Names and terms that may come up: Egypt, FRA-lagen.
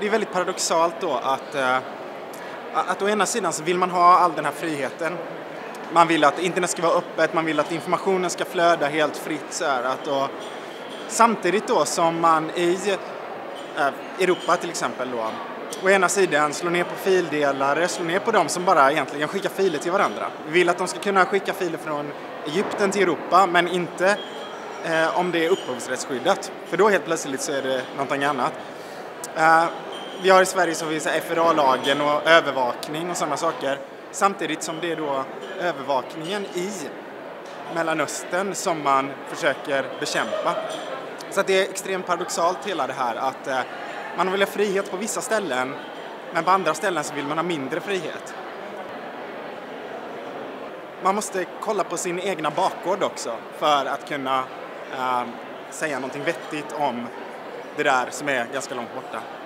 det är väldigt paradoxalt då att å ena sidan så vill man ha all den här friheten. Man vill att internet ska vara öppet, man vill att informationen ska flöda helt fritt. Så här, samtidigt då som man i Europa till exempel då, å ena sidan slår ner på fildelare, slår ner på dem som bara egentligen skickar filer till varandra. Vi vill att de ska kunna skicka filer från Egypten till Europa, men inte om det är upphovsrättsskyddat. För då helt plötsligt så är det någonting annat. Vi har i Sverige så finns FRA-lagen och övervakning och sådana saker. Samtidigt som det är då övervakningen i Mellanöstern som man försöker bekämpa. Så att det är extremt paradoxalt hela det här att man vill ha frihet på vissa ställen, men på andra ställen så vill man ha mindre frihet. Man måste kolla på sin egna bakgård också för att kunna säga någonting vettigt om det där som är ganska långt borta.